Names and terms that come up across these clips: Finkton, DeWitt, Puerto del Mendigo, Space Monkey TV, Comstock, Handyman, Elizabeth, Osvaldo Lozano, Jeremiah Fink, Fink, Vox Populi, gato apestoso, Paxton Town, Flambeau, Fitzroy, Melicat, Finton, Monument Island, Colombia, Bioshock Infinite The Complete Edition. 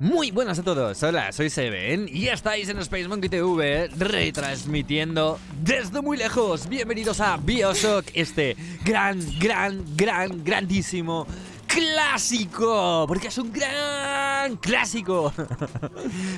Muy buenas a todos, hola, soy Seven y estáis en Space Monkey TV retransmitiendo desde muy lejos. Bienvenidos a Bioshock, este grandísimo clásico, porque es un gran clásico.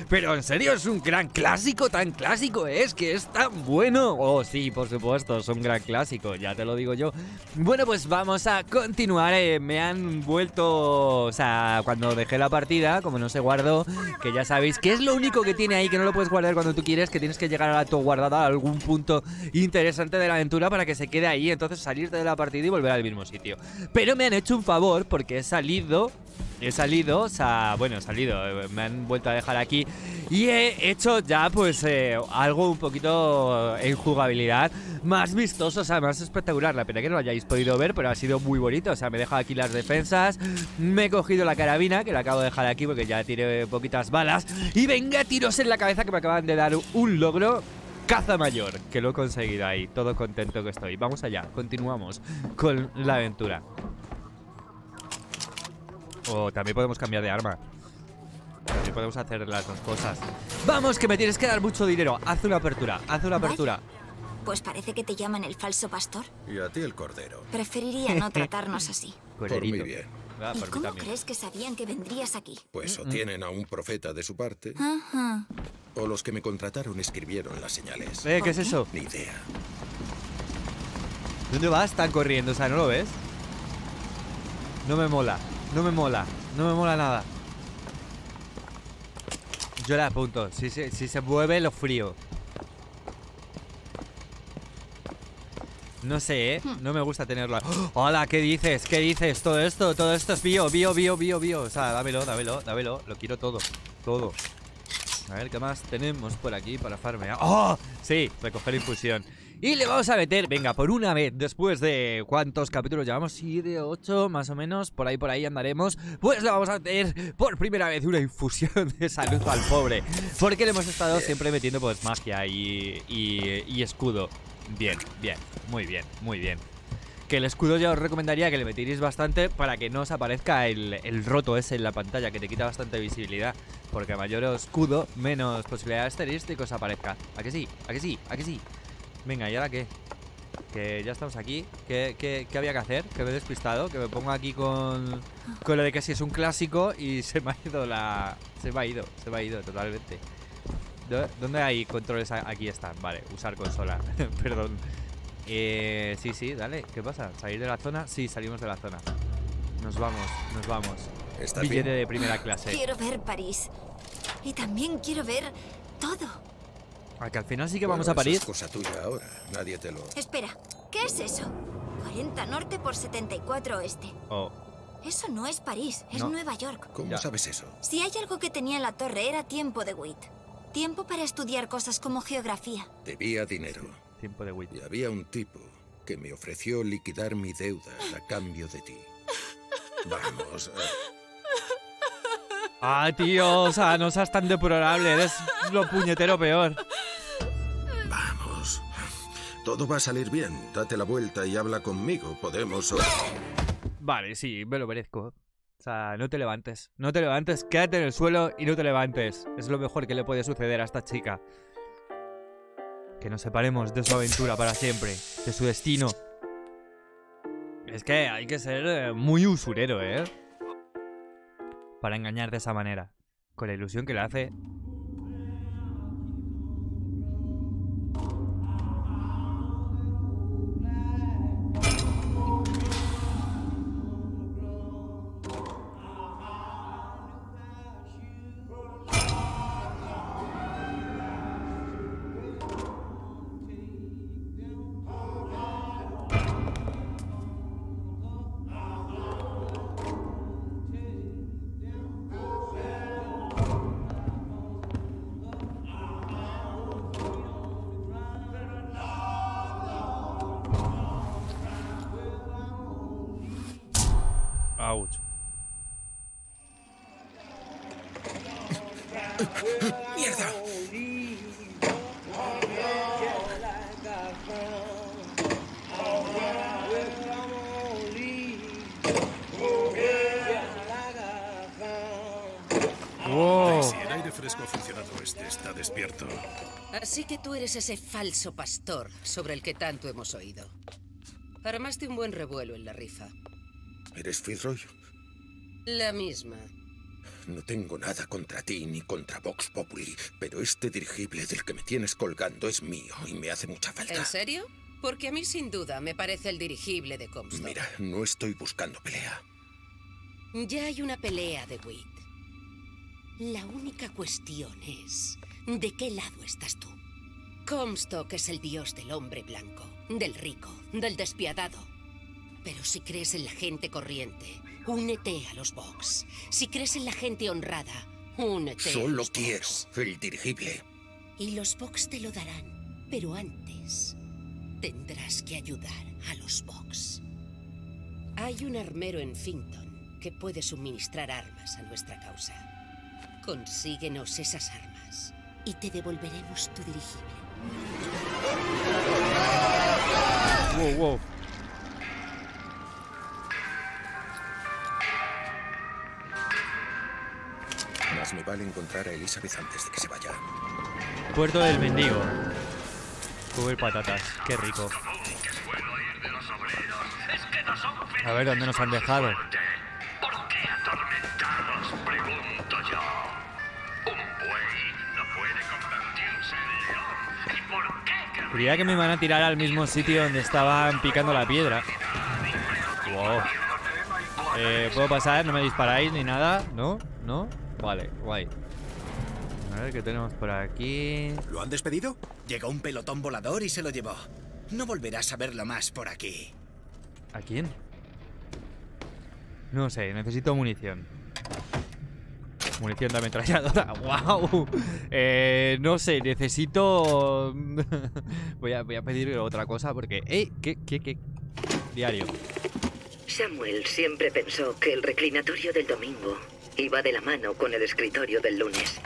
Pero en serio, es un gran clásico, tan clásico es que es tan bueno. Oh sí, por supuesto, es un gran clásico, ya te lo digo yo. Bueno, pues vamos a continuar, me han vuelto, o sea, cuando dejé la partida, como no se guardó, que ya sabéis que es lo único que tiene ahí, que no lo puedes guardar cuando tú quieres, que tienes que llegar a la tu guardada a algún punto interesante de la aventura para que se quede ahí, entonces salirte de la partida y volver al mismo sitio. Pero me han hecho un favor, porque que he salido, o sea, bueno, he salido, me han vuelto a dejar aquí y he hecho ya pues algo un poquito en jugabilidad más vistoso, o sea, más espectacular. La pena que no lo hayáis podido ver, pero ha sido muy bonito, o sea, me he dejado aquí las defensas, me he cogido la carabina, que la acabo de dejar aquí porque ya tiré poquitas balas, y venga, tiros en la cabeza, que me acaban de dar un logro. Caza mayor, que lo he conseguido ahí, todo contento que estoy. Vamos allá, continuamos con la aventura. O también podemos cambiar de arma. También podemos hacer las dos cosas. ¡Vamos, que me tienes que dar mucho dinero! Haz una apertura, haz una apertura. Vale. Pues parece que te llaman el falso pastor. Y a ti el cordero. Preferiría no tratarnos así. Por mi bien. Ah, ¿y cómo crees que sabían que vendrías aquí? Pues o tienen a un profeta de su parte, o los que me contrataron escribieron las señales. ¿Qué es eso? Ni idea. ¿Dónde vas? Están corriendo, o sea, ¿no lo ves? No me mola. No me mola nada. Yo la apunto. Si se mueve, lo frío. No sé, ¿eh? No me gusta tenerlo. ¡Oh! Hola, ¿qué dices? ¿Qué dices? Todo esto es mío, mío. O sea, dámelo. Lo quiero todo, todo. A ver, ¿qué más tenemos por aquí para farmear? ¡Oh! Sí, recoger infusión. Y le vamos a meter, venga, por una vez, después de cuántos capítulos llevamos, 7, 8, más o menos, por ahí andaremos. Pues le vamos a meter por primera vez una infusión de salud al pobre, porque le hemos estado siempre metiendo pues magia y escudo. Bien, muy bien. Que el escudo ya os recomendaría que le metierais bastante para que no os aparezca el roto ese en la pantalla, que te quita bastante visibilidad. Porque a mayor escudo, menos posibilidad de asterístico os aparezca. ¿A que sí? Venga, ¿y ahora qué? Que ya estamos aquí. ¿Qué había que hacer? Que me he despistado. Que me pongo aquí con lo de que si es un clásico. Y se me ha ido la... Se me ha ido totalmente. ¿Dónde hay controles? Aquí están. Vale, usar consola. Perdón. Sí, dale. ¿Qué pasa? ¿Salir de la zona? Sí, salimos de la zona. Nos vamos. Billete de primera clase. Quiero ver París. Y también quiero ver todo. A que al final sí que vamos a París. Es cosa tuya ahora. Nadie te lo... Espera, ¿qué es eso? 40 norte por 74 oeste. Oh. Eso no es París, es Nueva York. ¿Cómo sabes eso? Si hay algo que tenía en la torre era tiempo de DeWitt. Tiempo para estudiar cosas como geografía. Debía dinero. Sí, tiempo de DeWitt. Y había un tipo que me ofreció liquidar mi deuda a cambio de ti. Vamos... Ah, tío, o sea, no seas tan deplorable. Eres lo puñetero peor. Vamos. Todo va a salir bien. Date la vuelta y habla conmigo. Podemos... Vale, sí, me lo merezco. O sea, no te levantes. No te levantes, quédate en el suelo y no te levantes. Es lo mejor que le puede suceder a esta chica. Que nos separemos de su aventura para siempre. De su destino. Es que hay que ser muy usurero, ¿eh? Para engañar de esa manera, con la ilusión que le hace. ¡Mierda! Oh. Tracy, el aire fresco aficionado este está despierto. Así que tú eres ese falso pastor sobre el que tanto hemos oído. Armaste un buen revuelo en la rifa. ¿Eres Fitzroy? La misma. No tengo nada contra ti ni contra Vox Populi, pero este dirigible del que me tienes colgando es mío y me hace mucha falta. ¿En serio? Porque a mí sin duda me parece el dirigible de Comstock. Mira, no estoy buscando pelea. Ya hay una pelea, DeWitt. La única cuestión es, ¿de qué lado estás tú? Comstock es el dios del hombre blanco, del rico, del despiadado. Pero si crees en la gente corriente, únete a los Vox. Si crees en la gente honrada, únete a los Vox. Solo quiero el dirigible. Y los Vox te lo darán, pero antes tendrás que ayudar a los Vox. Hay un armero en Finton que puede suministrar armas a nuestra causa. Consíguenos esas armas y te devolveremos tu dirigible. Wow, wow. Más me vale encontrar a Elizabeth antes de que se vaya. Puerto del Mendigo. Comer patatas, qué rico. A ver dónde nos han dejado. Creía que me iban a tirar al mismo sitio donde estaban picando la piedra. Wow. ¿Puedo pasar? ¿No me disparáis ni nada? ¿No? ¿No? Vale, guay. A ver, ¿qué tenemos por aquí? ¿Lo han despedido? Llegó un pelotón volador y se lo llevó. No volverás a verlo más por aquí. ¿A quién? No sé, necesito munición. Munición de ametralladora, wow. No sé, necesito... voy a pedir otra cosa porque... ¿Qué? Diario. Samuel siempre pensó que el reclinatorio del domingo iba de la mano con el escritorio del lunes.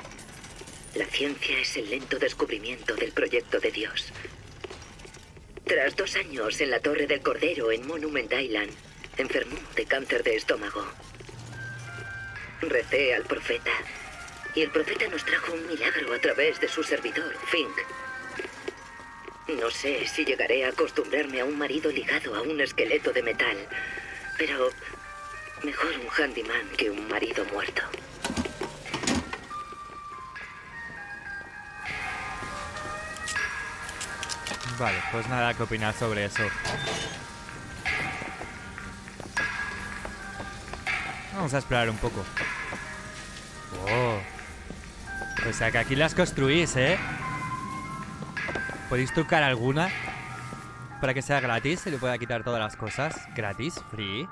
La ciencia es el lento descubrimiento del proyecto de Dios. Tras 2 años en la Torre del Cordero en Monument Island, enfermó de cáncer de estómago. Recé al profeta, y el profeta nos trajo un milagro a través de su servidor, Fink. No sé si llegaré a acostumbrarme a un marido ligado a un esqueleto de metal, pero mejor un handyman que un marido muerto. Vale, pues nada que opinar sobre eso. Vamos a esperar un poco. Wow. O sea que aquí las construís, ¿eh? ¿Podéis trucar alguna? Para que sea gratis, se le pueda quitar todas las cosas. Gratis, free.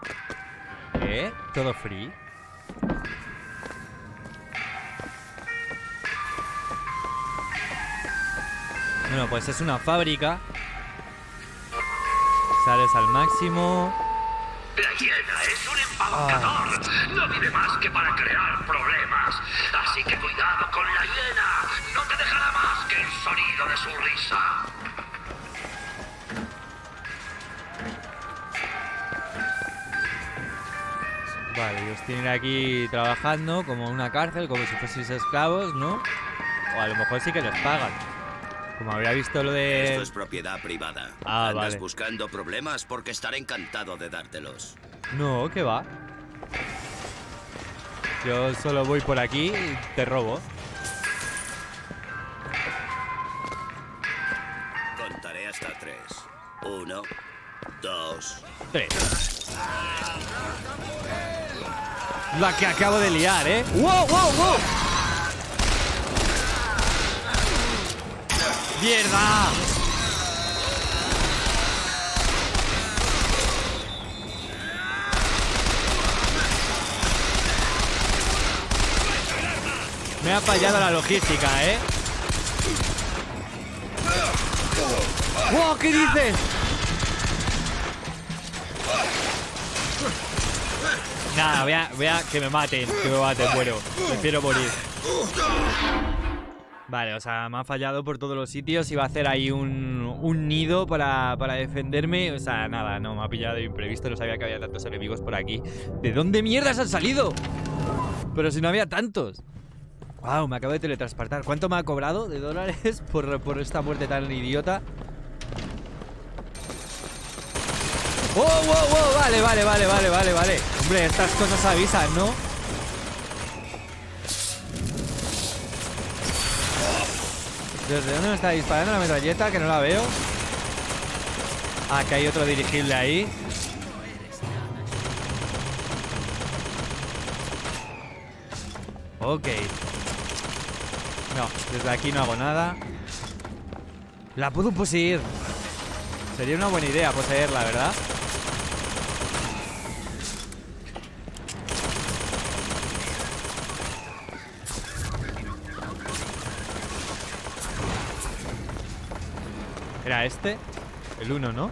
¿Eh? Todo free. Bueno, pues es una fábrica. Sales al máximo. La hiena es un embaucador. No vive más que para crear problemas. Así que cuidado con la hiena. No te dejará más que el sonido de su risa. Vale, ellos tienen aquí trabajando como una cárcel, como si fueseis esclavos, ¿no? O a lo mejor sí que les pagan. Como habría visto lo de... Esto es propiedad privada. Ah, vale. Andas buscando problemas porque estaré encantado de dártelos. No, ¿qué va? Yo solo voy por aquí y te robo. Contaré hasta 3. 1, 2, 3. La que acabo de liar, ¿eh? ¡Wow, wow, wow! ¡Mierda! Me ha fallado la logística, ¿eh? ¡Wow! ¿Qué dices? Nada, voy a que me maten. Que me maten, bueno. Prefiero morir. Vale, o sea, me ha fallado por todos los sitios. Iba a hacer ahí un nido para defenderme. O sea, nada, no, me ha pillado de imprevisto. No sabía que había tantos enemigos por aquí. ¿De dónde mierdas han salido? Pero si no había tantos. Wow, me acabo de teletransportar. ¿Cuánto me ha cobrado de dólares por esta muerte tan idiota? ¡Wow, wow, wow! Vale, vale, vale, vale, vale, vale. Hombre, estas cosas avisan, ¿no? ¿Desde dónde me está disparando la metralleta? Que no la veo. Ah, que hay otro dirigible ahí. Ok. No, desde aquí no hago nada. La puedo poseer. Sería una buena idea poseerla, ¿verdad? Era este, el 1, ¿no?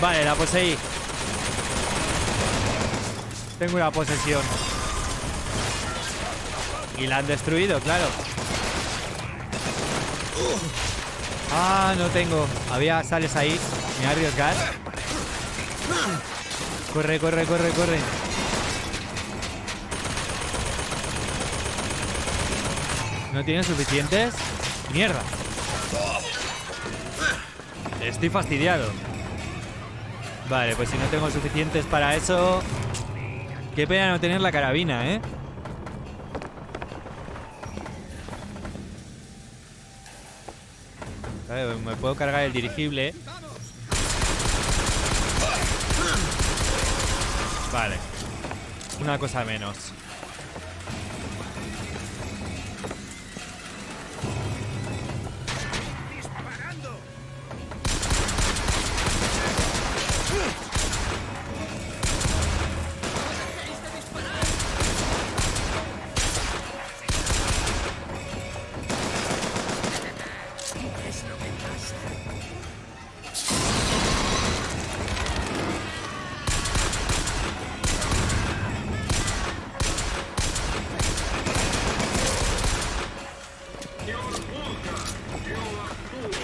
Vale, la poseí. Tengo una posesión. Y la han destruido, claro. Ah, no tengo. Había sales ahí. Me voy a arriesgar. Corre, corre, corre, corre. ¿No tienen suficientes? ¡Mierda! Estoy fastidiado. Vale, pues si no tengo suficientes para eso... Qué pena no tener la carabina, ¿eh? Vale, me puedo cargar el dirigible. Vale. Una cosa menos.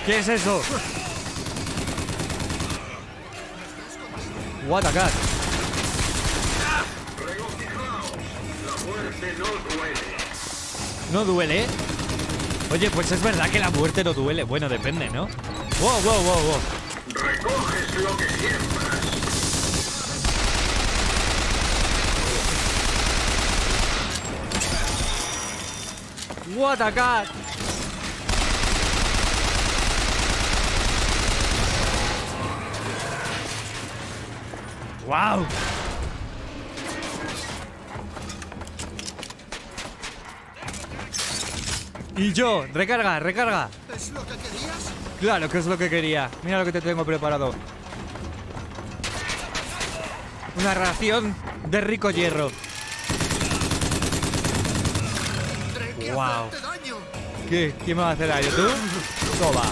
¿Qué es eso? What a cat. ¿No duele? Oye, pues es verdad que la muerte no duele. Bueno, depende, ¿no? Wow, wow, wow, wow. Recoges lo que siembras. What a cat. ¡Wow! Y yo, recarga, recarga. ¿Es lo que querías? Claro que es lo que quería. Mira lo que te tengo preparado. Una ración de rico hierro. ¡Wow! ¿Qué? ¿Quién me va a hacer daño? ¿Tú? ¡Toma!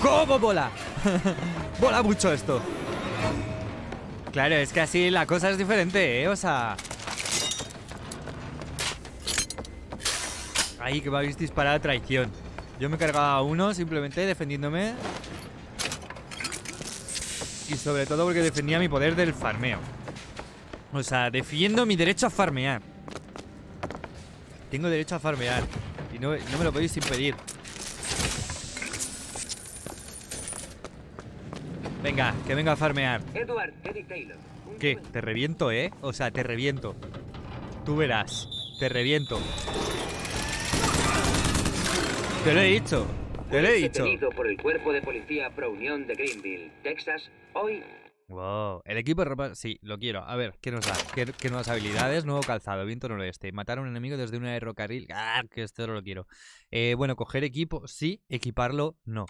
¡Cómo bola! ¡Bola mucho esto! Claro, es que así la cosa es diferente, ¿eh? O sea... Ahí, que me habéis disparado a traición. Yo me cargaba a uno simplemente defendiéndome. Y sobre todo porque defendía mi poder del farmeo. O sea, defiendo mi derecho a farmear. Tengo derecho a farmear. Y no me lo podéis impedir. Venga, que venga a farmear. Edward, Eric Taylor. ¿Qué? Te reviento, ¿eh? O sea, te reviento. Tú verás. Te reviento. Te lo he dicho. Te lo he dicho. Por el cuerpo de policía Pro Unión de Greenville, Texas, hoy. Wow. El equipo de ropa... Sí, lo quiero. A ver, ¿qué nos da? ¿Qué nuevas habilidades? Nuevo calzado, viento noroeste. Matar a un enemigo desde un aerocarril. ¡Ah! Que esto no lo quiero. Bueno, coger equipo, sí. Equiparlo, no.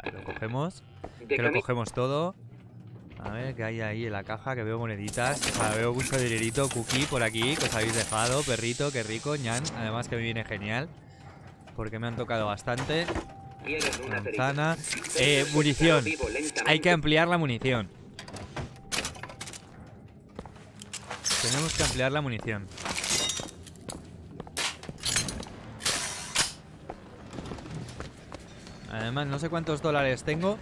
Vale, lo cogemos. Que lo cogemos todo. A ver, que hay ahí en la caja, que veo moneditas. O sea, veo mucho dinerito, cookie por aquí, que os habéis dejado, perrito, qué rico, ñan. Además que me viene genial, porque me han tocado bastante. Manzana. Munición. Hay que ampliar la munición. Tenemos que ampliar la munición. Además, no sé cuántos dólares tengo,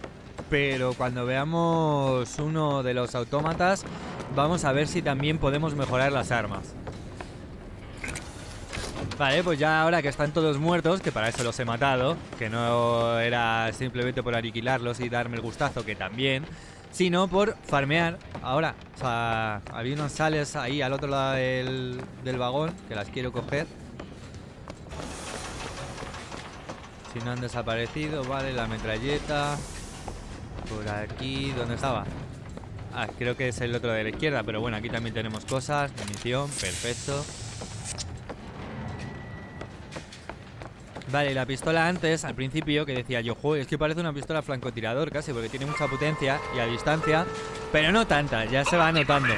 pero cuando veamos uno de los autómatas, vamos a ver si también podemos mejorar las armas. Vale, pues ya ahora que están todos muertos, que para eso los he matado, que no era simplemente por aniquilarlos y darme el gustazo, que también, sino por farmear. Ahora, o sea, había unas sales ahí al otro lado del vagón, que las quiero coger. Si no han desaparecido, vale, la metralleta. Por aquí, ¿dónde estaba? Ah, creo que es el otro de la izquierda, pero bueno, aquí también tenemos cosas, munición, perfecto. Vale, la pistola antes, al principio, que decía yo, joder, es que parece una pistola francotirador casi, porque tiene mucha potencia y a distancia, pero no tanta, ya se va notando.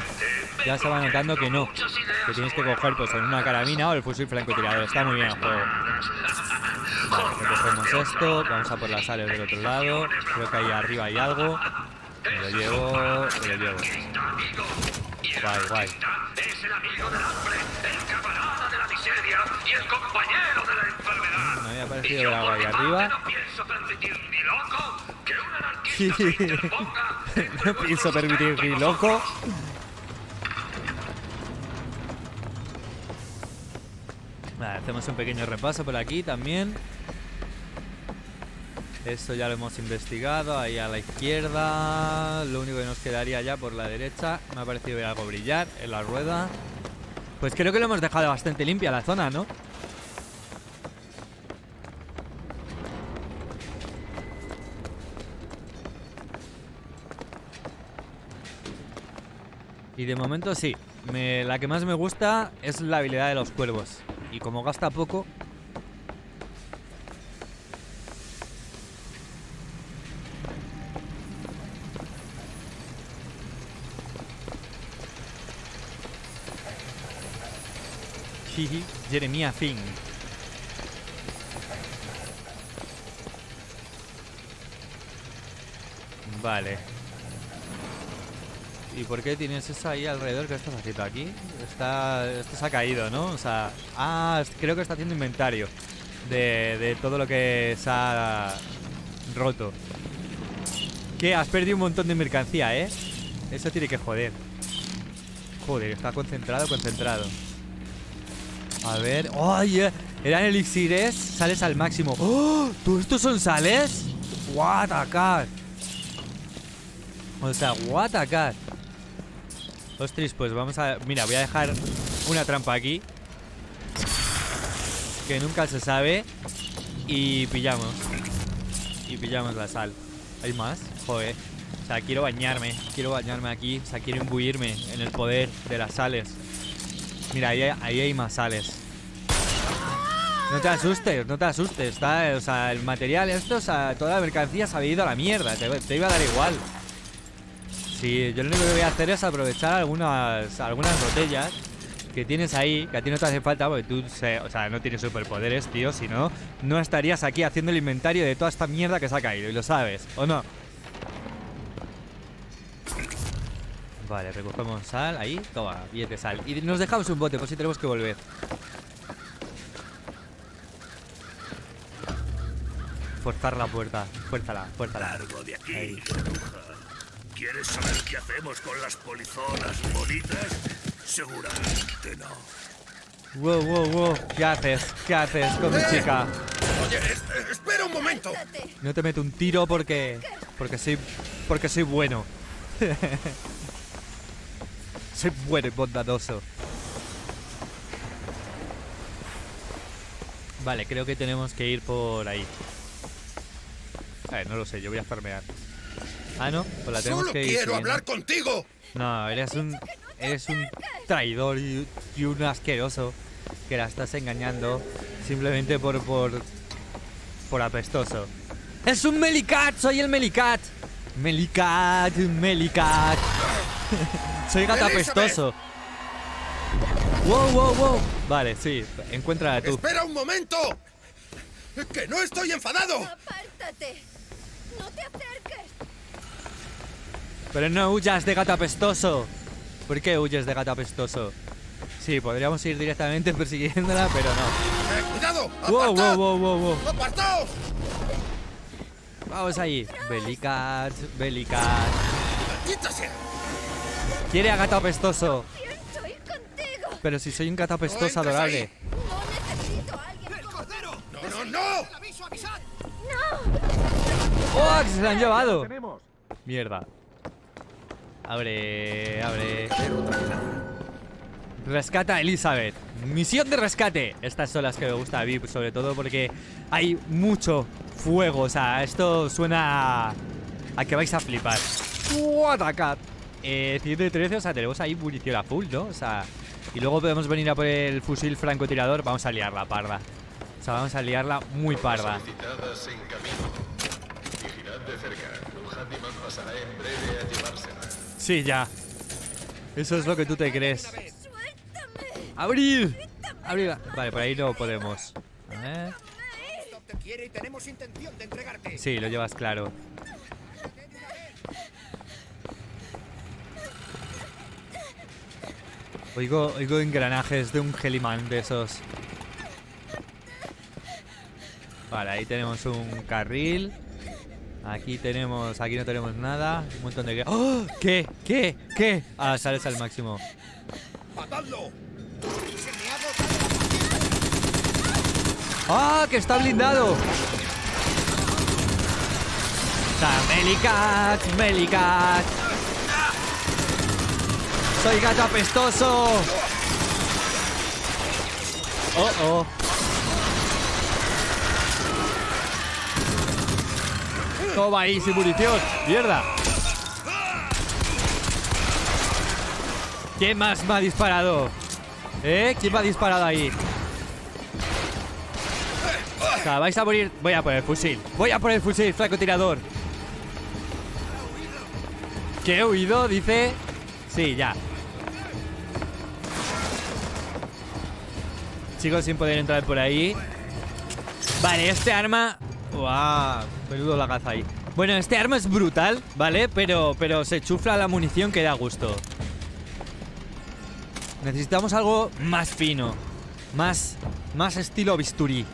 Ya se va notando que no, que tienes que coger pues en una carabina o el fusil francotirador, está muy bien el juego. Vale, recogemos esto, vamos a por las sales del otro lado, creo que ahí arriba hay algo, me lo llevo, Guay, guay. Es el amigo del hambre, el camarada de la miseria y el compañero de la enfermedad. Me había aparecido el agua ahí arriba. No pienso permitir ni loco que un anarquista se interponga. No pienso permitir ni loco. Vale, hacemos un pequeño repaso por aquí también. Eso ya lo hemos investigado, ahí a la izquierda. Lo único que nos quedaría ya por la derecha. Me ha parecido ver algo brillar en la rueda. Pues creo que lo hemos dejado bastante limpia la zona, ¿no? Y de momento sí. La que más me gusta es la habilidad de los cuervos. Y como gasta poco... Jeremiah Fink. Vale. ¿Y por qué tienes eso ahí alrededor? ¿Qué estás haciendo aquí? Esto se ha caído, ¿no? O sea... Ah, creo que está haciendo inventario de todo lo que se ha roto. Que has perdido un montón de mercancía, ¿eh? Eso tiene que joder. Joder, está concentrado. A ver... ¡Oh, yeah! Eran elixires, sales al máximo. ¡Oh! ¿Tú estos son sales? ¡What a car! O sea, what a car. Ostras, pues vamos a... Mira, voy a dejar una trampa aquí, que nunca se sabe. Y pillamos. Y pillamos la sal. ¿Hay más? Joder. O sea, quiero bañarme. Quiero bañarme aquí. O sea, quiero imbuirme en el poder de las sales. Mira, ahí hay más sales. No te asustes, está, o sea, el material esto, o sea, toda la mercancía se había ido a la mierda. Te iba a dar igual. Sí, yo lo único que voy a hacer es aprovechar algunas botellas que tienes ahí, que a ti no te hace falta, porque tú, o sea, no tienes superpoderes, tío. Si no, no estarías aquí haciendo el inventario de toda esta mierda que se ha caído. Y lo sabes, ¿o no? Vale, recogemos sal, ahí, toma, billete de sal. Y nos dejamos un bote, por si tenemos que volver. Forzar la puerta, fuérzala. Largo de aquí, ahí. ¿Quieres saber qué hacemos con las polizonas bonitas? Seguramente no. Wow, ¿qué haces con mi chica? Oye, espera un momento. No te meto un tiro porque soy bueno. Soy bueno y bondadoso. Vale, creo que tenemos que ir por ahí. A ver, no lo sé, yo voy a farmear. Ah, no, pues la tenemos que ir. ¡Solo quiero hablar contigo! No, eres un traidor y un asqueroso que la estás engañando simplemente por apestoso. ¡Es un Melicat! ¡Soy el Melicat! Melicat. Soy gato apestoso. Wow. Vale, sí, encuéntrala tú. ¡Espera un momento! ¡Que no estoy enfadado! ¡Apártate! ¡No te acerques! Pero no huyas de gato apestoso. ¿Por qué huyes de gato apestoso? Sí, podríamos ir directamente persiguiéndola, pero no. ¡Cuidado! ¡Apartaos! Vamos ahí. Melicat, Melicat. Quiere a gato apestoso. Pero si soy un gato apestoso adorable. ¡No, no, no! ¡Oh, que se la han llevado! Mierda. Abre, abre. Rescata a Elizabeth. Misión de rescate. Estas son las que me gusta a mí, sobre todo porque hay mucho fuego. O sea, esto suena a que vais a flipar. What a cat. 113, o sea, tenemos ahí munición a full, ¿no? O sea, y luego podemos venir a por el fusil francotirador. Vamos a liarla parda. O sea, vamos a liarla muy parda. Sí, ya. Eso es lo que tú te crees. ¡Abrir! ¡Abrir! Vale, por ahí no podemos. A ver. Sí, lo llevas claro. Oigo engranajes de un gelimán de esos. Vale, ahí tenemos un carril. Aquí tenemos... Aquí no tenemos nada. Un montón de... ¡Oh! ¿Qué? ¿Qué? ¿Qué? Ah, sales al máximo. ¡Matadlo! ¡Ah! ¡Que está blindado! ¡Melicat! ¡Melicat! ¡Soy gato apestoso! ¡Oh, oh! ¡Toma ahí sin munición! ¡Mierda! ¿Quién más me ha disparado? ¿Eh? ¿Quién me ha disparado ahí? O sea, vais a morir. Voy a poner el fusil. Voy a poner el fusil, francotirador. ¿Qué he huido? Dice. Sí, ya. Chicos, sin poder entrar por ahí. Vale, este arma. ¡Wow! Menudo lagazo ahí. Bueno, este arma es brutal, ¿vale? Pero se chufla la munición que da gusto. Necesitamos algo más fino. Más estilo bisturí.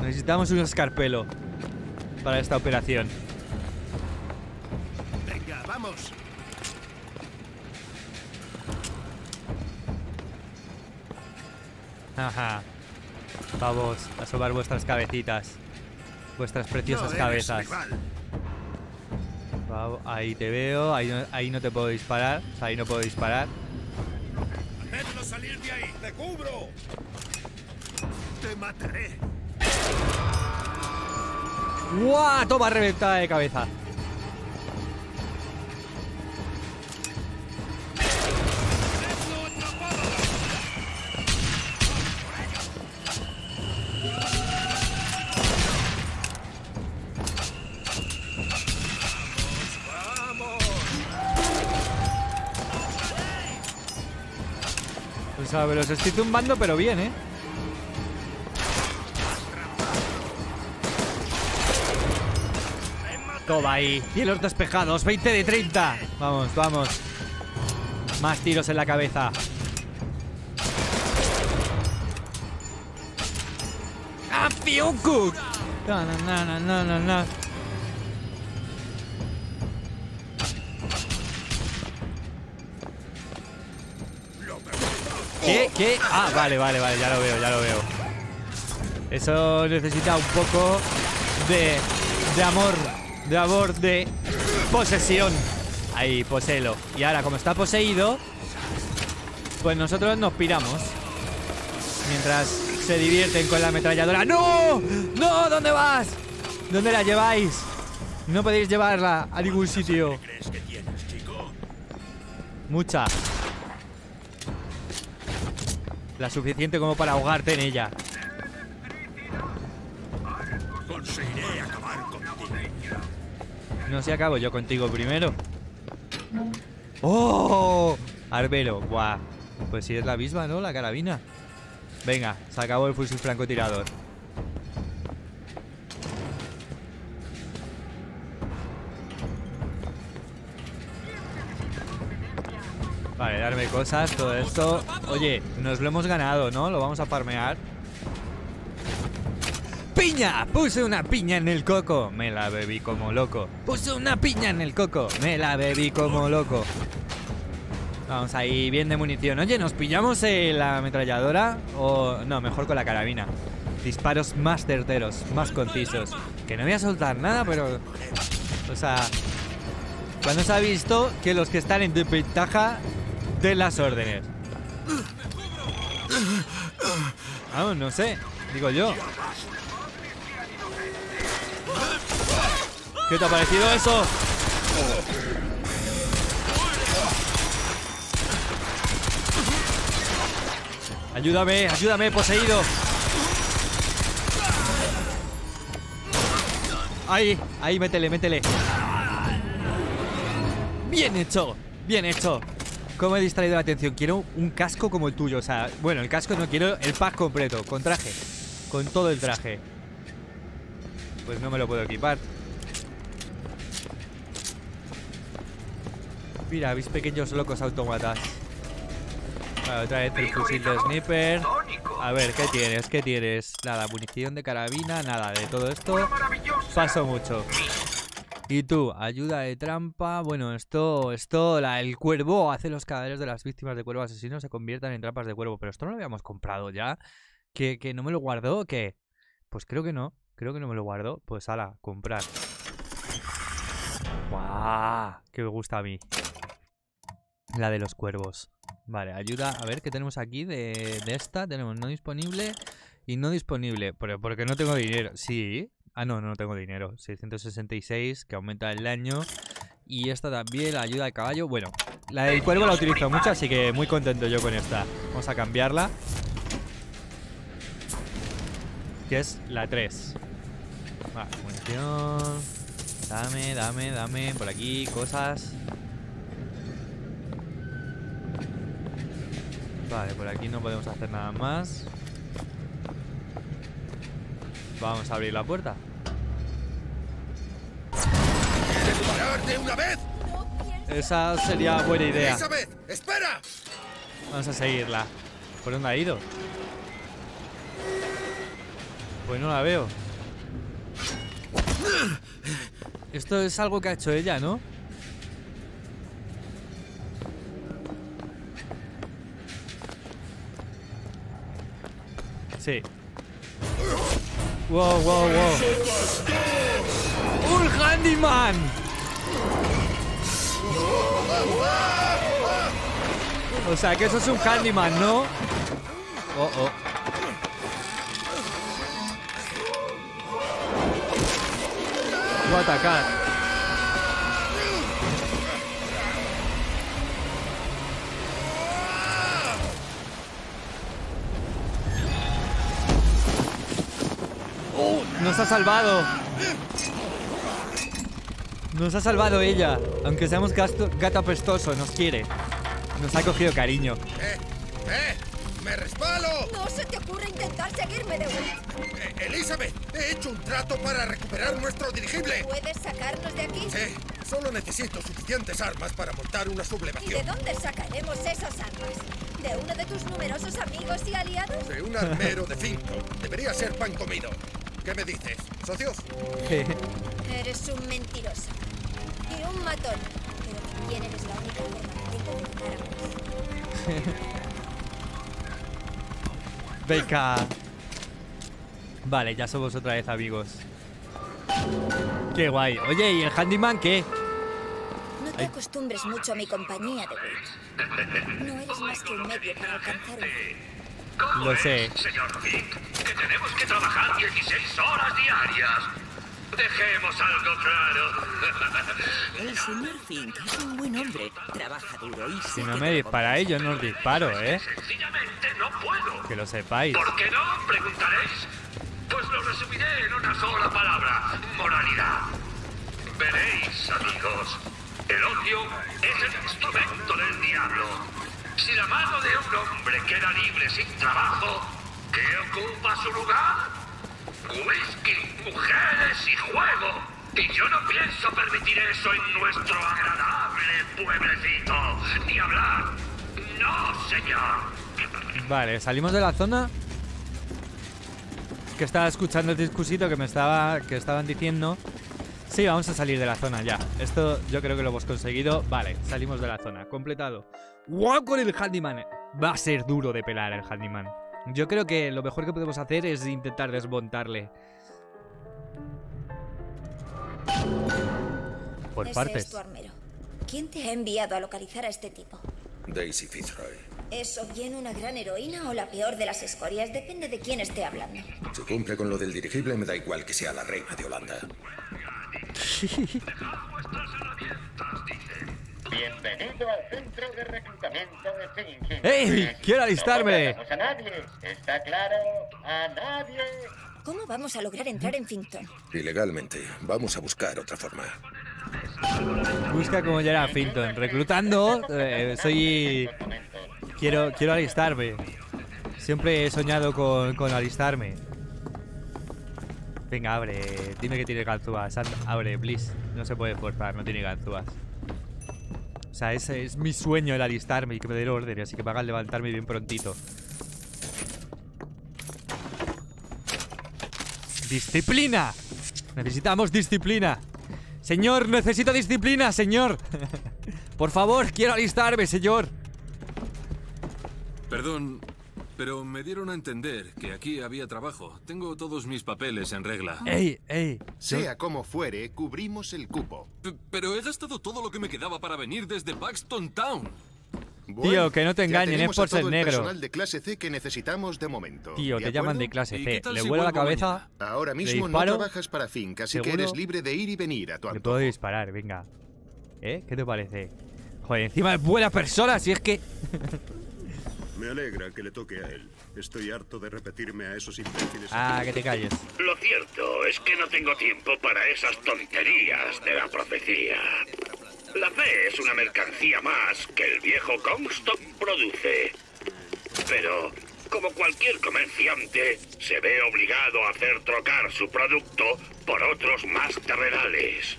Necesitamos un escarpelo para esta operación. Venga, vamos. Ajá. Vamos a sobar vuestras cabecitas. Vuestras preciosas cabezas. Ahí te veo, ahí no te puedo disparar. O sea, ahí no puedo disparar. ¡Hacedlo salir de ahí! ¡Te cubro! ¡Te mataré! ¡Guau! Toma reventada de cabeza. O sea, me los estoy tumbando, pero bien, ¿eh? Toma ahí. Cielos despejados. 20 de 30. Vamos, vamos. Más tiros en la cabeza. ¡Ah, Fiuku! No, no, no, no, no, no. ¿Qué? ¿Qué? Ah, vale, vale, vale. Ya lo veo, ya lo veo. Eso necesita un poco de amor. De amor, de posesión. Ahí, poséelo. Y ahora, como está poseído, pues nosotros nos piramos. Mientras se divierten con la ametralladora. ¡No! ¡No! ¿Dónde vas? ¿Dónde la lleváis? No podéis llevarla a ningún sitio. Mucha. La suficiente como para ahogarte en ella. Conseguiré acabar contigo. No, si acabo yo contigo primero. ¡Oh! Arbero, guau. Pues si es la misma, ¿no? La carabina. Venga, se acabó el fusil francotirador. Vale, darme cosas, todo esto. Oye, nos lo hemos ganado, ¿no? Lo vamos a farmear. piña. Puse una piña en el coco. Me la bebí como loco. Puse una piña en el coco. Me la bebí como loco. Vamos ahí, bien de munición. Oye, ¿nos pillamos la ametralladora? O no, mejor con la carabina. Disparos más certeros, más concisos. Que no voy a soltar nada, pero... O sea... Cuando se ha visto que los que están en desventaja den las órdenes. Vamos, no sé. Digo yo. ¿Qué te ha parecido eso? Ayúdame, ayúdame, poseído. Ahí, ahí, métele, métele. Bien hecho, bien hecho. ¿Cómo he distraído la atención? Quiero un casco como el tuyo, o sea, bueno, el casco no, quiero el pack completo, con traje. Con todo el traje. Pues no me lo puedo equipar. Mira, mis pequeños locos automatas. Bueno, otra vez el fusil de sniper. A ver, ¿qué tienes? ¿Qué tienes? Nada, munición de carabina, nada de todo esto. Paso mucho. Y tú, ayuda de trampa. Bueno, el cuervo hace los cadáveres de las víctimas de cuervo asesinos se conviertan en trampas de cuervo. Pero esto no lo habíamos comprado ya. ¿Que no me lo guardó o qué? Pues creo que no me lo guardó. Pues ala, comprar. ¡Guau! Que me gusta a mí. La de los cuervos. Vale, ayuda. A ver, ¿qué tenemos aquí de esta? Tenemos no disponible y no disponible. Pero porque no tengo dinero. Sí. Ah, no, no tengo dinero. 666, que aumenta el daño. Y esta también, la ayuda de caballo. Bueno, la del cuervo la utilizo mucho, así que muy contento yo con esta. Vamos a cambiarla. Que es la 3. Vale, munición. Dame, dame, dame. Por aquí, cosas. Vale, por aquí no podemos hacer nada más. Vamos a abrir la puerta. ¿Quieres parar de una vez? Esa sería buena idea. Elizabeth, espera. Vamos a seguirla. ¿Por dónde ha ido? Pues no la veo. Esto es algo que ha hecho ella, ¿no? Sí. Wow, wow, wow. ¡Un handyman! O sea, que eso es un handyman, ¿no? Oh, oh. Voy a atacar. Nos ha salvado. Nos ha salvado ella. Aunque seamos gato apestoso, nos quiere. Nos ha cogido cariño. ¡Me resbalo! No se te ocurre intentar seguirme de vuelta. Elizabeth, he hecho un trato para recuperar nuestro dirigible. ¿Puedes sacarnos de aquí? Sí, solo necesito suficientes armas para montar una sublevación. ¿Y de dónde sacaremos esas armas? ¿De uno de tus numerosos amigos y aliados? De un armero de Finkton. Debería ser pan comido. ¿Qué me dices, socios? Eres un mentiroso y un matón, pero que quien eres la única forma de evitar. Beca. Vale, ya somos otra vez amigos. Qué guay. Oye, ¿y el handyman qué? No te acostumbres mucho a mi compañía, DeWitt. No eres más que un medio para alcanzar un... Lo sé. Señor Fink, que tenemos que trabajar 16 horas diarias. Dejemos algo claro. El señor Fink es un buen hombre. Trabaja duro y... Si no me disparáis, yo no os disparo, ¿eh? Sencillamente no puedo. Que lo sepáis. ¿Por qué no? Preguntaréis. Pues lo resumiré en una sola palabra. Moralidad. Veréis, amigos. El odio es el instrumento del diablo. Si la mano de un hombre queda libre sin trabajo, ¿qué ocupa su lugar? Whisky, mujeres y juego. Y yo no pienso permitir eso en nuestro agradable pueblecito. Ni hablar. No, señor. Vale, ¿salimos de la zona? que estaba escuchando el discursito que me estaba, que estaban diciendo. Sí, vamos a salir de la zona ya. Esto yo creo que lo hemos conseguido. Vale, salimos de la zona, completado. ¡Wow! Con el handyman. Va a ser duro de pelar el handyman. Yo creo que lo mejor que podemos hacer es intentar desmontarle. Por partes. Es tu armero. ¿Quién te ha enviado a localizar a este tipo? Daisy Fitzroy. ¿Es o bien una gran heroína o la peor de las escorias? Depende de quién esté hablando. Si cumple con lo del dirigible, me da igual que sea la reina de Holanda. Bienvenido al centro de reclutamiento de Finton. ¡Ey! ¡Quiero alistarme! No a nadie, está claro, a nadie. ¿Cómo vamos a lograr entrar en Finton? Ilegalmente, vamos a buscar otra forma. Busca como llegar a Finton. Reclutando, quiero alistarme. Siempre he soñado con alistarme. Venga, abre. Dime que tiene ganzúas. Abre, please. No se puede forzar, no tiene ganzúas. O sea, ese es mi sueño, el alistarme y que me den orden. Así que me hagan levantarme bien prontito. ¡Disciplina! Necesitamos disciplina. Señor, necesito disciplina, señor. Por favor, quiero alistarme, señor. Perdón, pero me dieron a entender que aquí había trabajo. Tengo todos mis papeles en regla. ¡Ey, ey! Sea como fuere, cubrimos el cupo. Pero he gastado todo lo que me quedaba para venir desde Paxton Town. Bueno, tío, que no te engañen, es por ser negro. Personal de clase C que necesitamos de momento. Tío, te llaman de clase C. Le vuelo la cabeza. Ahora mismo no trabajas para Fink, así que eres libre de ir y venir a tu antojo. Te puedo disparar, venga. ¿Qué te parece? Joder, encima es buena persona, si es que... Me alegra que le toque a él. Estoy harto de repetirme a esos imbéciles. Ah, que te calles. Lo cierto es que no tengo tiempo para esas tonterías de la profecía. La fe es una mercancía más que el viejo Comstock produce. Pero, como cualquier comerciante, se ve obligado a hacer trocar su producto por otros más terrenales.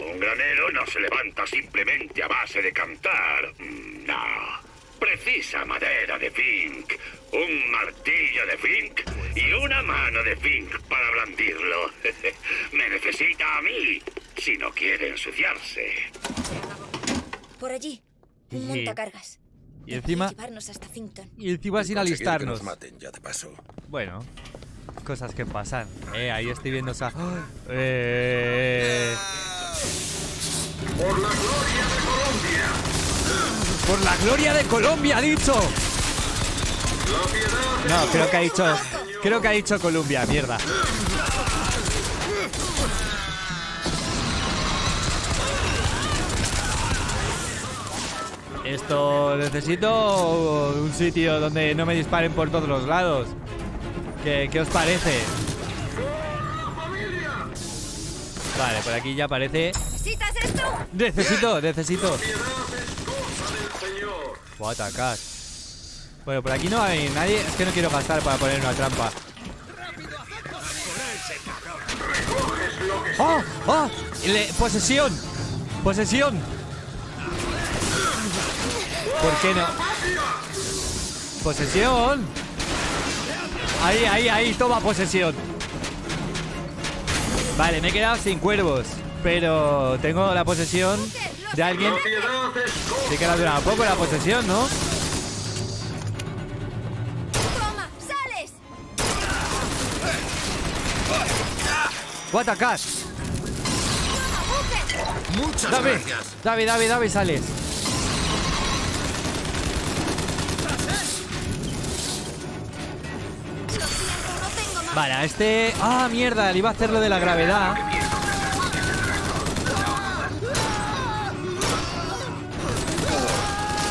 Un granero no se levanta simplemente a base de cantar. No. Precisa madera de Fink, un martillo de Fink y una mano de Fink para blandirlo. Me necesita a mí, si no quiere ensuciarse. Por allí, un montacargas. Y encima, sin alistarnos. Que nos maten, ya te paso. Bueno, cosas que pasan. Ahí estoy viendo esa... Por la gloria de Colombia. ¡Por la gloria de Colombia, ha dicho! No, creo que ha dicho... Creo que ha dicho Colombia, mierda. Esto... Necesito un sitio donde no me disparen por todos los lados. ¿Qué os parece? Vale, por aquí ya aparece... ¿Necesitas esto? Necesito. Voy a atacar. Bueno, por aquí no hay nadie. Es que no quiero gastar para poner una trampa. ¡Oh! ¡Oh! ¡Posesión! ¡Posesión! ¿Por qué no? ¡Posesión! ¡Ahí, ahí, ahí! ¡Toma posesión! Vale, me he quedado sin cuervos. Pero tengo la posesión de alguien. Sí que la duraba poco la posesión, ¿no? ¡Toma! ¡Sales! ¡Voy a atacar! ¡Muchas gracias! David, sales. Vale, a este... ¡Ah, mierda! Le iba a hacer lo de la gravedad.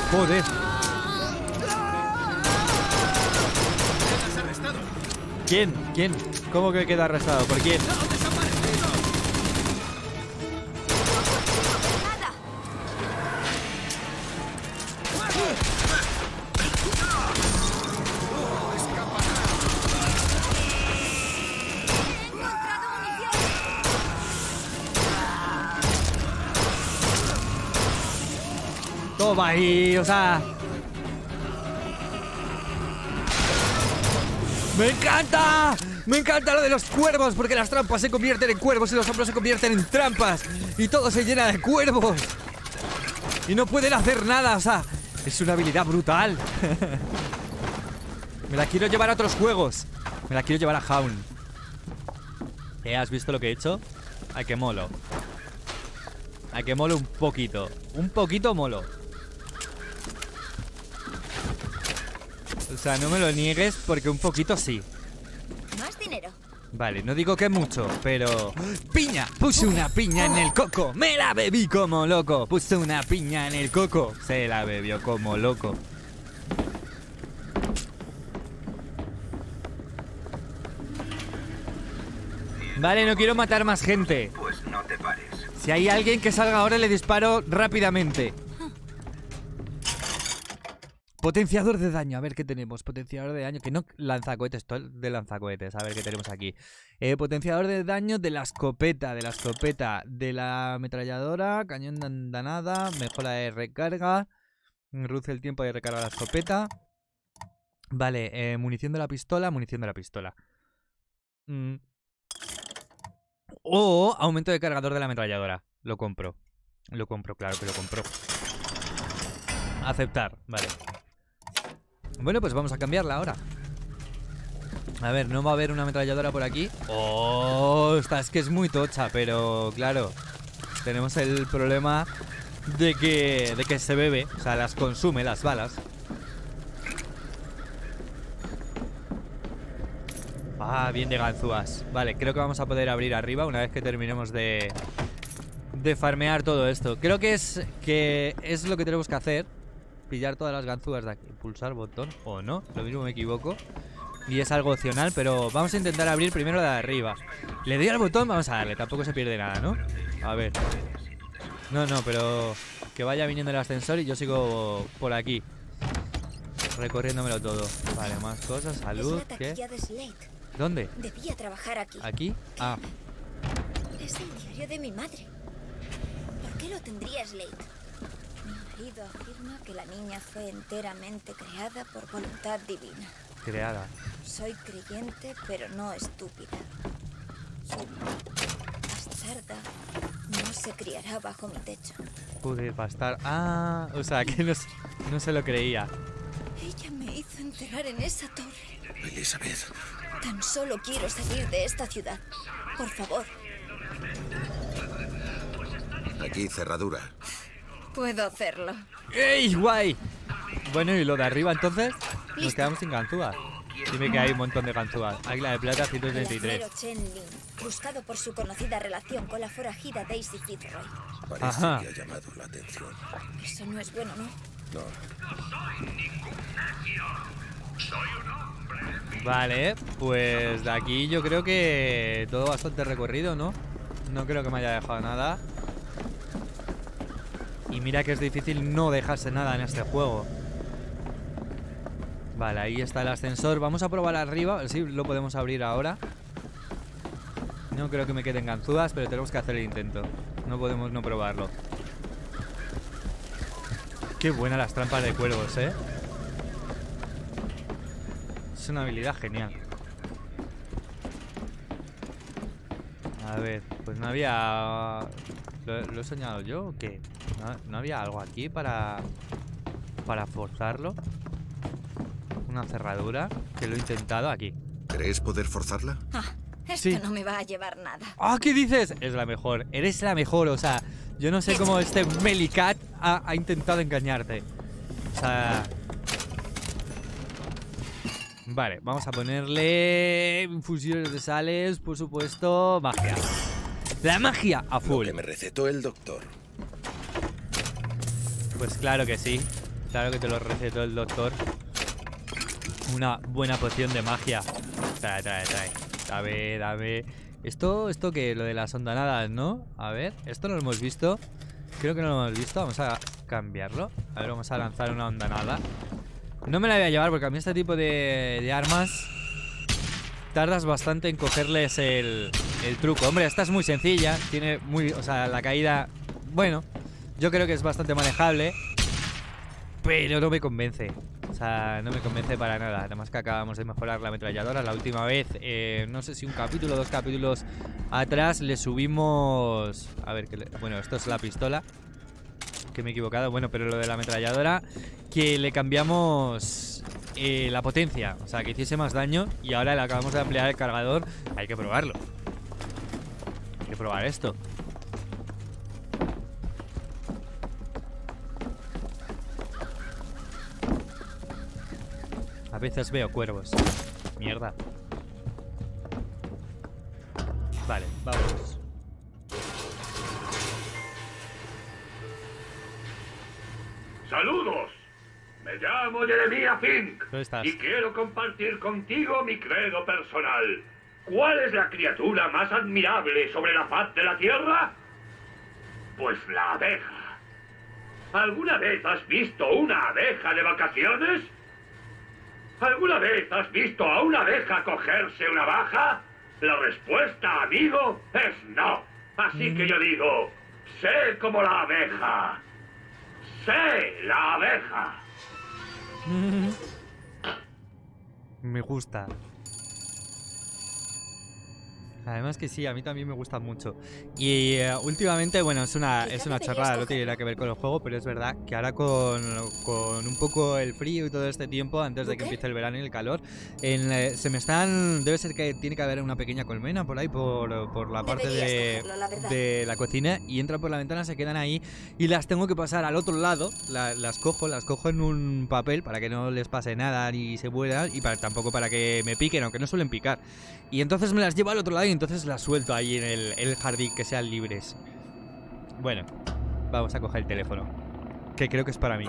Joder. ¿Quién? ¿Quién? ¿Cómo que queda arrestado? ¿Por quién? Toma ahí, o sea... ¡Me encanta! Me encanta lo de los cuervos, porque las trampas se convierten en cuervos y los hombros se convierten en trampas. Y todo se llena de cuervos. Y no pueden hacer nada, o sea, es una habilidad brutal. Me la quiero llevar a otros juegos. Me la quiero llevar a Hound. ¿Has visto lo que he hecho? Ay, que molo. Ay, que molo un poquito. Un poquito molo. O sea, no me lo niegues porque un poquito sí. Más dinero. Vale, no digo que mucho, pero... ¡Piña! Puse una piña en el coco. Me la bebí como loco. Puse una piña en el coco. Se la bebió como loco. Vale, no quiero matar más gente. Pues no te pares. Si hay alguien que salga ahora, le disparo rápidamente. Potenciador de daño, a ver qué tenemos. Potenciador de daño, que no lanzacohetes, todo de lanzacohetes, a ver qué tenemos aquí. Potenciador de daño de la escopeta, de la ametralladora, cañón de andanada, mejora de recarga, reduce el tiempo de recarga la escopeta. Vale, munición de la pistola, O aumento de cargador de la ametralladora. Lo compro. Lo compro, claro que lo compro. Aceptar, vale. Bueno, pues vamos a cambiarla ahora. A ver, no va a haber una ametralladora por aquí. Oh, es que es muy tocha. Pero, claro, tenemos el problema de que se bebe, o sea, las consume las balas. Ah, bien de ganzúas. Vale, creo que vamos a poder abrir arriba una vez que terminemos de farmear todo esto. Creo que es lo que tenemos que hacer. Pillar todas las ganzúas de aquí. Pulsar botón o no, lo mismo me equivoco. Y es algo opcional, pero vamos a intentar abrir primero la de arriba. Le doy al botón, vamos a darle, tampoco se pierde nada, ¿no? A ver. No, no, pero que vaya viniendo el ascensor y yo sigo por aquí recorriéndomelo todo. Vale, más cosas, salud, ¿qué? ¿Dónde? Debía trabajar aquí. ¿Aquí? Ah. Es el diario de mi madre. ¿Por qué lo tendría Slade? Mi marido afirma que la niña fue enteramente creada por voluntad divina. Creada. Soy creyente, pero no estúpida. Bastarda no se criará bajo mi techo. Joder, bastarda. Ah, o sea, que no se lo creía. Ella me hizo enterrar en esa torre. Elizabeth. Tan solo quiero salir de esta ciudad. Por favor. Aquí, cerradura. Puedo hacerlo. ¡Ey, guay! Bueno, ¿y lo de arriba entonces? Listo. Nos quedamos sin ganzúas. Dime que hay un montón de ganzúas. Águila de plata, 133. Buscado por su conocida relación con la forajida Daisy Fitzroy. Parece que ha llamado la atención. Eso no es bueno, ¿no? No. No soy ningún necio. Soy un hombre. Vale, pues de aquí yo creo que todo bastante recorrido, ¿no? No creo que me haya dejado nada. Y mira que es difícil no dejarse nada en este juego. Vale, ahí está el ascensor. Vamos a probar arriba, sí, lo podemos abrir ahora. No creo que me queden ganzúas, pero tenemos que hacer el intento. No podemos no probarlo. Qué buenas las trampas de cuervos, ¿eh? Es una habilidad genial. A ver, pues no había... ¿Lo he soñado yo o qué? ¿No había algo aquí para forzarlo? Una cerradura, que lo he intentado aquí. ¿Crees poder forzarla? Ah, esto sí. No me va a llevar nada. ¡Ah! ¿Qué dices? Es la mejor, eres la mejor, o sea, yo no sé cómo este Melicat ha intentado engañarte. O sea... Vale, vamos a ponerle infusiones de sales, por supuesto, magia. La magia a full. Lo que me recetó el doctor. Pues claro que sí, claro que te lo recetó el doctor. Una buena poción de magia. Trae, trae, trae. Dame. Esto que lo de las ondanadas, ¿no? A ver, esto no lo hemos visto. Creo que no lo hemos visto, vamos a cambiarlo. A ver, vamos a lanzar una ondanada. No me la voy a llevar porque a mí este tipo de armas tardas bastante en cogerles el truco. Hombre, esta es muy sencilla. Tiene muy... O sea, la caída... Bueno, yo creo que es bastante manejable. Pero no me convence. O sea, no me convence para nada. Además que acabamos de mejorar la ametralladora. La última vez, no sé si un capítulo o dos capítulos atrás, le subimos... A ver, que le... bueno, esto es la pistola, que me he equivocado. Bueno, pero lo de la ametralladora, que le cambiamos la potencia, o sea, que hiciese más daño. Y ahora le acabamos de ampliar el cargador. Hay que probarlo. Hay que probar esto. A veces veo cuervos. Mierda. Vale, vamos. ¡Saludos! Me llamo Jeremiah Fink. ¿Dónde estás? Y quiero compartir contigo mi credo personal. ¿Cuál es la criatura más admirable sobre la faz de la Tierra? Pues la abeja. ¿Alguna vez has visto una abeja de vacaciones? ¿Alguna vez has visto a una abeja cogerse una baja? La respuesta, amigo, es no. Así que yo digo, sé como la abeja. Sé la abeja. Me gusta. Además que sí, a mí también me gusta mucho. Y últimamente, bueno, es una chorrada, no tiene nada que ver con el juego, pero es verdad que ahora con un poco el frío y todo este tiempo, antes de que empiece el verano y el calor, se me están... Debe ser que tiene que haber una pequeña colmena por ahí, por la parte de la cocina, y entran por la ventana, se quedan ahí, y las tengo que pasar al otro lado, las cojo en un papel para que no les pase nada ni se vuelan, y tampoco para que me piquen, aunque no suelen picar. Y entonces me las llevo al otro lado y entonces las suelto ahí en el jardín, que sean libres. Bueno, vamos a coger el teléfono, que creo que es para mí.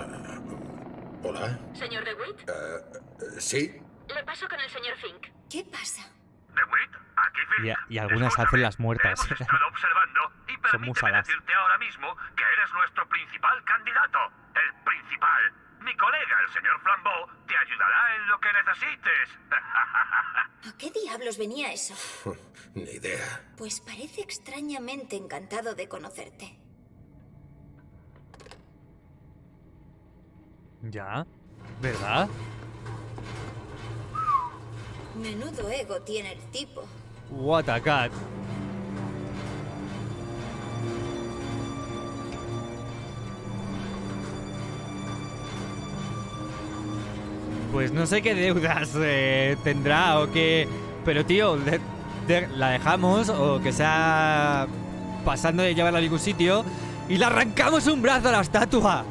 ¿Hola? ¿Señor DeWitt? Sí. Le paso con el señor Fink. ¿Qué pasa? DeWitt, aquí Fink. Y algunas hacen las muertas. Hemos estado observando y permíteme decirte ahora mismo que eres nuestro principal candidato. El principal. Mi colega, el señor Flambeau, te ayudará en lo que necesites. ¿A qué diablos venía eso? Ni idea. Pues parece extrañamente encantado de conocerte. Ya, ¿verdad? Menudo ego tiene el tipo. What a cat. Pues no sé qué deudas tendrá o qué... Pero tío, la dejamos, o que sea pasando de llevarla a ningún sitio, y le arrancamos un brazo a la estatua.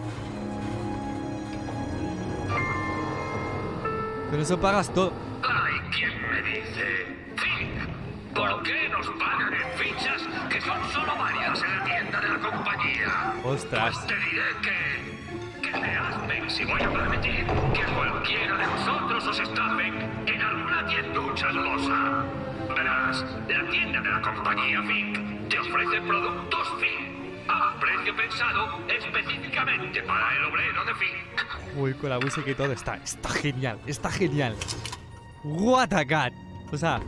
Con eso pagas todo. Ay, ¿quién me dice? Fink, ¿por qué nos pagan en fichas que son solo varias en la tienda de la compañía? Ostras. Pues te diré que me hazmen si voy a permitir que cualquiera de vosotros os estafen en alguna tienducha dudosa. Verás, la tienda de la compañía Fink te ofrece productos Fink a precio pensado específicamente para el obrero de Fink. Uy, con la música y todo está genial, está genial. What a cat. O sea,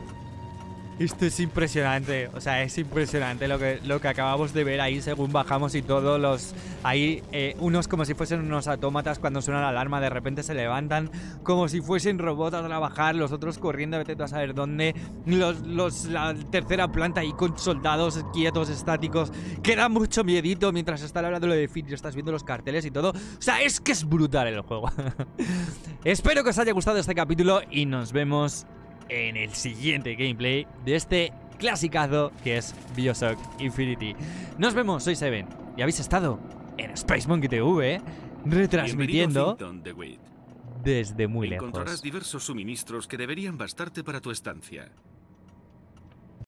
esto es impresionante, o sea, es impresionante lo que acabamos de ver ahí según bajamos y todos los... Ahí unos como si fuesen unos autómatas, cuando suena la alarma de repente se levantan como si fuesen robots a trabajar, los otros corriendo, vete tú a saber dónde, la tercera planta ahí con soldados quietos, estáticos, que da mucho miedito mientras están hablando lo de Fit y estás viendo los carteles y todo. O sea, es que es brutal el juego. Espero que os haya gustado este capítulo y nos vemos en el siguiente gameplay de este clasicazo que es Bioshock Infinite. Nos vemos, soy Seven y habéis estado en Space Monkey TV retransmitiendo desde muy lejos. Encontrarás diversos suministros que deberían bastarte para tu estancia.